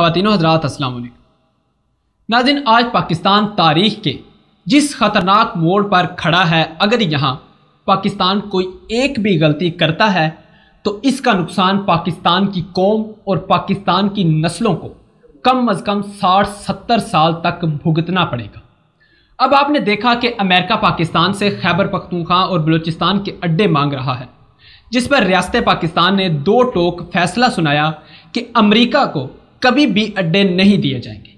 ख्वातीनो हज़रात अस्सलाम वालेकुम। नाज़रीन, आज पाकिस्तान तारीख़ के जिस ख़तरनाक मोड़ पर खड़ा है, अगर यहाँ पाकिस्तान कोई एक भी गलती करता है तो इसका नुकसान पाकिस्तान की कौम और पाकिस्तान की नस्लों को कम अज़ कम 60-70 साल तक भुगतना पड़ेगा। अब आपने देखा कि अमेरिका पाकिस्तान से खैबर पख्तूनख्वा और बलूचिस्तान के अड्डे मांग रहा है, जिस पर रियासत पाकिस्तान ने दो टोक फैसला सुनाया कि अमेरिका को कभी भी अड्डे नहीं दिए जाएंगे,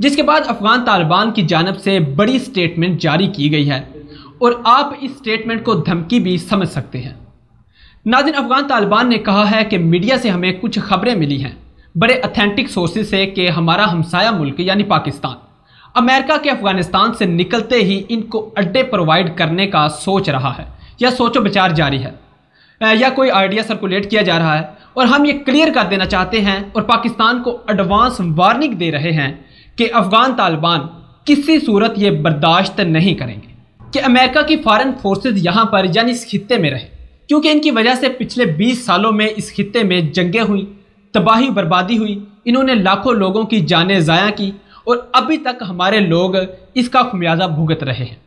जिसके बाद अफ़गान तालिबान की जानब से बड़ी स्टेटमेंट जारी की गई है और आप इस स्टेटमेंट को धमकी भी समझ सकते हैं। नाज़रीन, अफ़गान तालिबान ने कहा है कि मीडिया से हमें कुछ खबरें मिली हैं बड़े अथेंटिक सोर्सेज से कि हमारा हमसाया मुल्क यानी पाकिस्तान अमेरिका के अफ़गानिस्तान से निकलते ही इनको अड्डे प्रोवाइड करने का सोच रहा है या सोचो विचार जारी है या कोई आइडिया सर्कुलेट किया जा रहा है, और हम ये क्लियर कर देना चाहते हैं और पाकिस्तान को एडवांस वार्निंग दे रहे हैं कि अफ़गान तालिबान किसी सूरत ये बर्दाश्त नहीं करेंगे कि अमेरिका की फॉरेन फोर्सेस यहाँ पर यानी इस खित्ते में रहे, क्योंकि इनकी वजह से पिछले 20 सालों में इस खित्ते में जंगें हुई, तबाही बर्बादी हुई, इन्होंने लाखों लोगों की जानें ज़ाया की और अभी तक हमारे लोग इसका खुमियाजा भुगत रहे हैं।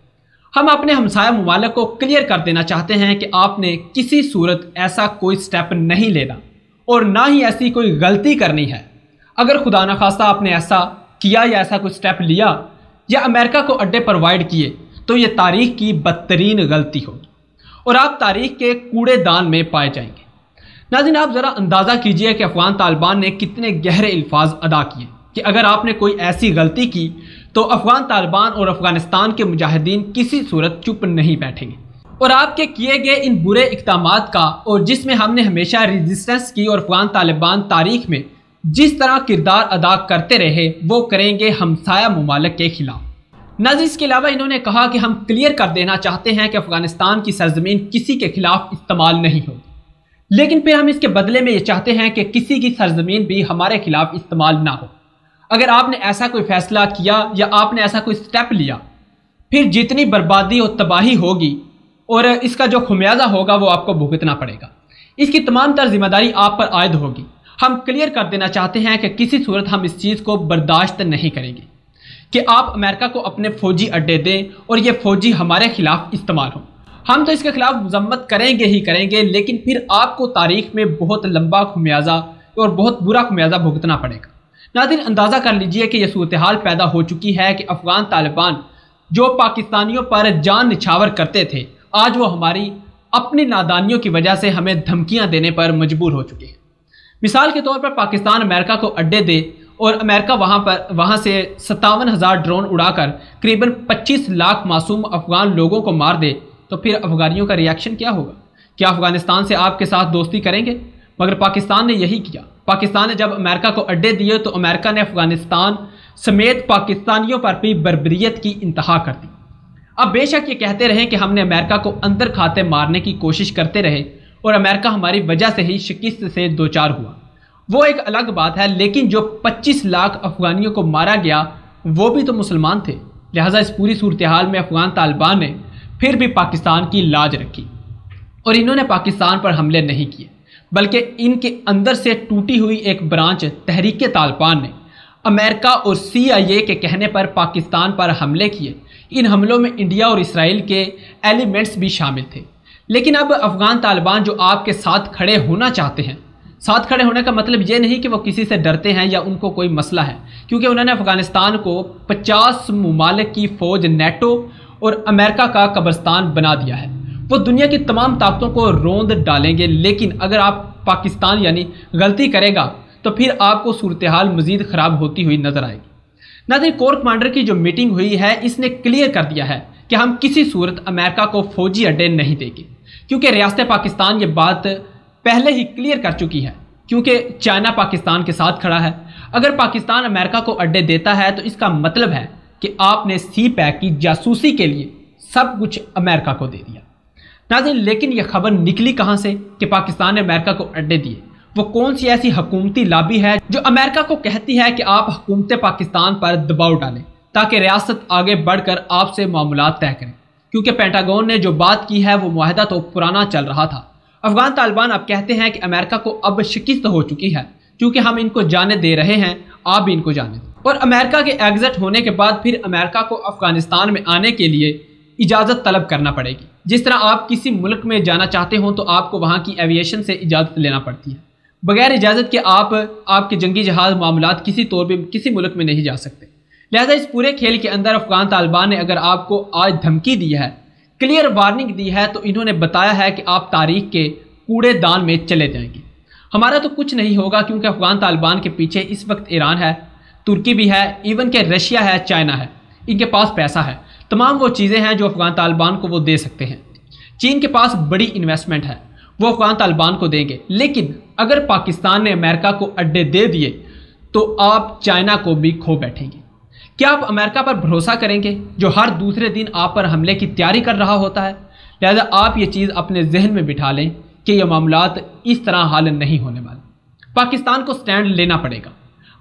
हम अपने हमसाया मुमालिक को क्लियर कर देना चाहते हैं कि आपने किसी सूरत ऐसा कोई स्टेप नहीं लेना और ना ही ऐसी कोई गलती करनी है। अगर खुदा न खास्ता आपने ऐसा किया या ऐसा कोई स्टेप लिया या अमेरिका को अड्डे प्रोवाइड किए तो ये तारीख की बदतरीन गलती होगी और आप तारीख के कूड़ेदान में पाए जाएंगे। नाज़रीन, आप ज़रा अंदाज़ा कीजिए कि अफ़गान तालिबान ने कितने गहरे अल्फाज अदा किए कि अगर आपने कोई ऐसी गलती की तो अफ़गान तालिबान और अफ़गानिस्तान के मुजाहिदीन किसी सूरत चुप नहीं बैठेंगे और आपके किए गए इन बुरे इक़दामात का और जिसमें हमने हमेशा रेजिस्टेंस की और अफ़गान तालिबान तारीख में जिस तरह किरदार अदा करते रहे वो करेंगे हमसाया मुमालिक के ख़िलाफ़। नाज़रीन, इसके अलावा इन्होंने कहा कि हम क्लियर कर देना चाहते हैं कि अफ़गानिस्तान की सरज़मीन किसी के ख़िलाफ़ इस्तेमाल नहीं होगी, लेकिन फिर हम इसके बदले में ये चाहते हैं कि किसी की सरज़मीन भी हमारे ख़िलाफ़ इस्तेमाल ना हो। अगर आपने ऐसा कोई फ़ैसला किया या आपने ऐसा कोई स्टेप लिया फिर जितनी बर्बादी और तबाही होगी और इसका जो खुमियाजा होगा वो आपको भुगतना पड़ेगा, इसकी तमाम तर जिम्मेदारी आप पर आयद होगी। हम क्लियर कर देना चाहते हैं कि किसी सूरत हम इस चीज़ को बर्दाश्त नहीं करेंगे कि आप अमेरिका को अपने फ़ौजी अड्डे दें और ये फ़ौजी हमारे ख़िलाफ़ इस्तेमाल हों। हम तो इसके ख़िलाफ़ मज़म्मत करेंगे ही करेंगे, लेकिन फिर आपको तारीख में बहुत लंबा खुमियाजा और बहुत बुरा खुमियाजा भुगतना पड़ेगा। नाज़रीन, अंदाज़ा कर लीजिए कि यह सूरत हाल पैदा हो चुकी है कि अफ़गान तालिबान जो पाकिस्तानियों पर जान निछावर करते थे आज वो हमारी अपनी नादानियों की वजह से हमें धमकियां देने पर मजबूर हो चुके हैं। मिसाल के तौर पर पाकिस्तान अमेरिका को अड्डे दे और अमेरिका वहाँ से 57,000 ड्रोन उड़ाकर करीबन 25 लाख मासूम अफ़गान लोगों को मार दे तो फिर अफ़गानियों का रिएक्शन क्या होगा? क्या अफ़गानिस्तान से आपके साथ दोस्ती करेंगे? मगर पाकिस्तान ने यही किया। पाकिस्तान ने जब अमेरिका को अड्डे दिए तो अमेरिका ने अफ़गानिस्तान समेत पाकिस्तानियों पर भी बर्बरियत की इंतहा कर दी। अब बेशक ये कहते रहे कि हमने अमेरिका को अंदर खाते मारने की कोशिश करते रहे और अमेरिका हमारी वजह से ही शिकस्त से दोचार हुआ, वो एक अलग बात है, लेकिन जो 25 लाख अफ़गानियों को मारा गया वो भी तो मुसलमान थे। लिहाजा इस पूरी सूरत हाल में अफ़गान तालिबान ने फिर भी पाकिस्तान की लाज रखी और इन्होंने पाकिस्तान पर हमले नहीं किए, बल्कि इनके अंदर से टूटी हुई एक ब्रांच तहरीक तालिबान ने अमेरिका और CIA के कहने पर पाकिस्तान पर हमले किए। इन हमलों में इंडिया और इसराइल के एलिमेंट्स भी शामिल थे। लेकिन अब अफ़गान तालिबान जो आपके साथ खड़े होना चाहते हैं, साथ खड़े होने का मतलब ये नहीं कि वो किसी से डरते हैं या उनको कोई मसला है, क्योंकि उन्होंने अफ़गानिस्तान को 50 मुमालिक की फ़ौज नेटो और अमेरिका का कब्रिस्तान बना दिया है। वो दुनिया की तमाम ताकतों को रोंद डालेंगे, लेकिन अगर आप पाकिस्तान यानी गलती करेगा तो फिर आपको सूरत हाल मज़ीद ख़राब होती हुई नज़र आएगी। नाज़रीन, कोर कमांडर की जो मीटिंग हुई है इसने क्लियर कर दिया है कि हम किसी सूरत अमेरिका को फ़ौजी अड्डे नहीं देंगे, क्योंकि रियासत पाकिस्तान ये बात पहले ही क्लियर कर चुकी है, क्योंकि चाइना पाकिस्तान के साथ खड़ा है। अगर पाकिस्तान अमेरिका को अड्डे देता है तो इसका मतलब है कि आपने CPAC की जासूसी के लिए सब कुछ अमेरिका को दे दिया। नाज़रीन, लेकिन यह खबर निकली कहाँ से कि पाकिस्तान ने अमेरिका को अड्डे दिए? वो कौन सी ऐसी हकूमती लाबी है जो अमेरिका को कहती है कि आप हुकूमत पाकिस्तान पर दबाव डालें ताकि रियासत आगे बढ़कर आपसे मामलात तय करें, क्योंकि पेंटागोन ने जो बात की है वो मुआहदा तो पुराना चल रहा था। अफ़गान तालिबान अब कहते हैं कि अमेरिका को अब शिकस्त हो चुकी है, क्योंकि हम इनको जाने दे रहे हैं, आप भी इनको जाने दें। और अमेरिका के एग्जिट होने के बाद फिर अमेरिका को अफगानिस्तान में आने के लिए इजाज़त तलब करना पड़ेगी। जिस तरह आप किसी मुल्क में जाना चाहते हो तो आपको वहाँ की एविएशन से इजाज़त लेना पड़ती है। बगैर इजाज़त के आपके जंगी जहाज़ मामलात किसी तौर पर किसी मुल्क में नहीं जा सकते। लिहाजा इस पूरे खेल के अंदर अफगान तालिबान ने अगर आपको आज धमकी दी है, क्लियर वार्निंग दी है, तो इन्होंने बताया है कि आप तारीख के कूड़ेदान में चले जाएंगे। हमारा तो कुछ नहीं होगा क्योंकि अफगान तालिबान के पीछे इस वक्त ईरान है, तुर्की भी है, इवन के रशिया है, चाइना है, इनके पास पैसा है, तमाम वो चीज़ें हैं जो अफगान तालिबान को वो दे सकते हैं। चीन के पास बड़ी इन्वेस्टमेंट है, वो अफगान तालिबान को देंगे। लेकिन अगर पाकिस्तान ने अमेरिका को अड्डे दे दिए तो आप चाइना को भी खो बैठेंगे। क्या आप अमेरिका पर भरोसा करेंगे जो हर दूसरे दिन आप पर हमले की तैयारी कर रहा होता है? लिहाजा आप ये चीज़ अपने जहन में बिठा लें कि ये मामलात इस तरह हल नहीं होने वाले। पाकिस्तान को स्टैंड लेना पड़ेगा।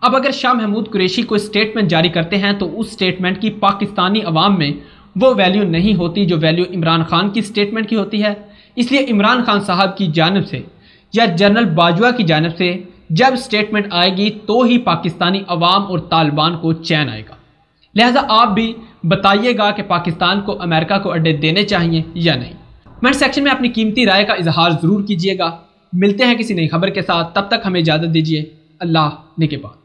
अब अगर शाह महमूद कुरैशी कोई स्टेटमेंट जारी करते हैं तो उस स्टेटमेंट की पाकिस्तानी अवाम में वो वैल्यू नहीं होती जो वैल्यू इमरान खान की स्टेटमेंट की होती है। इसलिए इमरान खान साहब की जानिब से या जनरल बाजवा की जानिब से जब स्टेटमेंट आएगी तो ही पाकिस्तानी अवाम और तालिबान को चैन आएगा। लिहाजा आप भी बताइएगा कि पाकिस्तान को अमेरिका को अड्डे देने चाहिए या नहीं। कमेंट सेक्शन में अपनी कीमती राय का इजहार ज़रूर कीजिएगा। मिलते हैं किसी नई खबर के साथ, तब तक हमें इजाज़त दीजिए। अल्लाह ने के बाद।